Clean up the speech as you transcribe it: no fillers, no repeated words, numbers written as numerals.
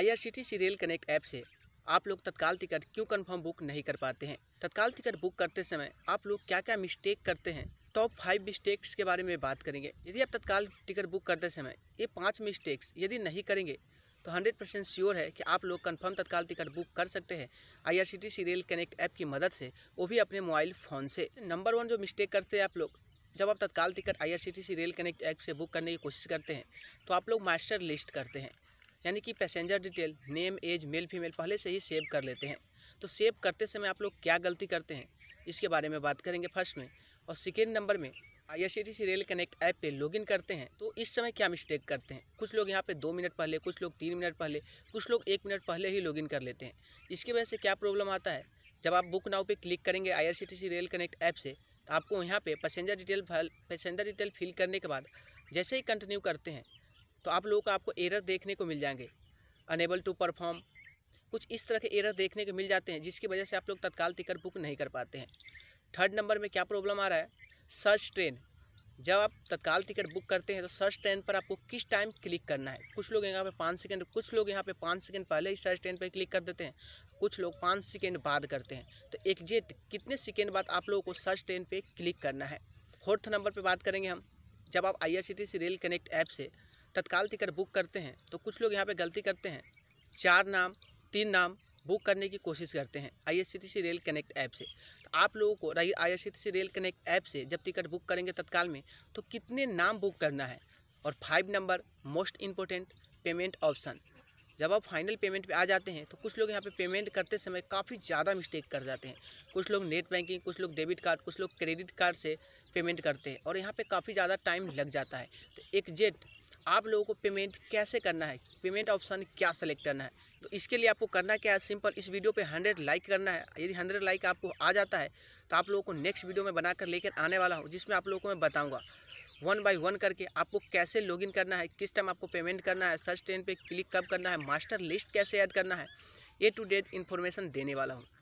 IRCTC rail connect app से आप लोग तत्काल टिकट क्यों कंफर्म बुक नहीं कर पाते हैं, तत्काल टिकट बुक करते समय आप लोग क्या क्या मिस्टेक करते हैं, टॉप 5 मिस्टेक्स के बारे में बात करेंगे। यदि आप तत्काल टिकट बुक करते समय ये 5 मिस्टेक्स यदि नहीं करेंगे तो 100% श्योर है कि आप लोग कंफर्म तत्काल टिकट बुक कर सकते हैं IRCTC रेल कनेक्ट ऐप की मदद से, वो भी अपने मोबाइल फ़ोन से। नंबर 1 जो मिस्टेक करते हैं आप लोग, जब आप तत्काल ticket IRCTC rail connect app से बुक करने की कोशिश करते हैं तो आप लोग मास्टर लिस्ट करते हैं, यानी कि passenger detail, name, age, male, female पहले से ही सेव कर लेते हैं। तो सेव करते समय आप लोग क्या गलती करते हैं इसके बारे में बात करेंगे फर्स्ट में। और सेकेंड नंबर में IRCTC रेल कनेक्ट ऐप पे लॉगिन करते हैं तो इस समय क्या मिस्टेक करते हैं। कुछ लोग यहाँ पे 2 मिनट पहले, कुछ लोग 3 मिनट पहले, कुछ लोग 1 मिनट पहले ही लॉगिन कर लेते हैं। इसकी वजह से क्या प्रॉब्लम आता है, जब आप बुक नाउ पे क्लिक करेंगे IRCTC रेल कनेक्ट ऐप से तो आपको यहाँ पे पैसेंजर डिटेल फिल करने के बाद जैसे ही कंटिन्यू करते हैं तो आप लोगों को आपको एरर देखने को मिल जाएंगे, अनेबल टू परफॉर्म, कुछ इस तरह के एरर देखने को मिल जाते हैं, जिसकी वजह से आप लोग तत्काल टिकट बुक नहीं कर पाते हैं। थर्ड नंबर में क्या प्रॉब्लम आ रहा है, सर्च ट्रेन। जब आप तत्काल टिकट बुक करते हैं तो सर्च ट्रेन पर आपको किस टाइम क्लिक करना है। कुछ लोग यहाँ पे 5 सेकंड, कुछ लोग यहाँ पे 5 सेकंड पहले ही सर्च ट्रेन पर क्लिक कर देते हैं, कुछ लोग 5 सेकंड बाद करते हैं। तो एग्जैक्ट कितने सेकंड बाद आप लोगों को सर्च ट्रेन पे क्लिक करना है। फोर्थ नंबर पे बात करेंगे हम, जब आप IRCTC रेल कनेक्ट ऐप से तत्काल टिकट बुक करते हैं तो कुछ लोग यहाँ पर गलती करते हैं, 4 नाम 3 नाम बुक करने की कोशिश करते हैं IRCTC रेल कनेक्ट ऐप से। तो आप लोगों को IRCTC रेल कनेक्ट ऐप से जब टिकट बुक करेंगे तत्काल में तो कितने नाम बुक करना है। और 5 नंबर मोस्ट इम्पोर्टेंट, पेमेंट ऑप्शन। जब आप फाइनल पेमेंट पे आ जाते हैं तो कुछ लोग यहाँ पे पेमेंट करते समय काफ़ी ज़्यादा मिस्टेक कर जाते हैं। कुछ लोग नेट बैंकिंग, कुछ लोग डेबिट कार्ड, कुछ लोग क्रेडिट कार्ड से पेमेंट करते हैं और यहाँ पर काफ़ी ज़्यादा टाइम लग जाता है। तो एग्जैक्ट आप लोगों को पेमेंट कैसे करना है, पेमेंट ऑप्शन क्या सेलेक्ट करना है, तो इसके लिए आपको करना क्या है, सिंपल इस वीडियो पे 100 लाइक करना है। यदि 100 लाइक आपको आ जाता है तो आप लोगों को नेक्स्ट वीडियो में बनाकर लेकर आने वाला हूँ, जिसमें आप लोगों को मैं बताऊँगा 1 बाय 1 करके आपको कैसे लॉगिन करना है, किस टाइम आपको पेमेंट करना है, सर्च ट्रेन पर क्लिक कब करना है, मास्टर लिस्ट कैसे ऐड करना है, A to Z इन्फॉर्मेशन देने वाला हूँ।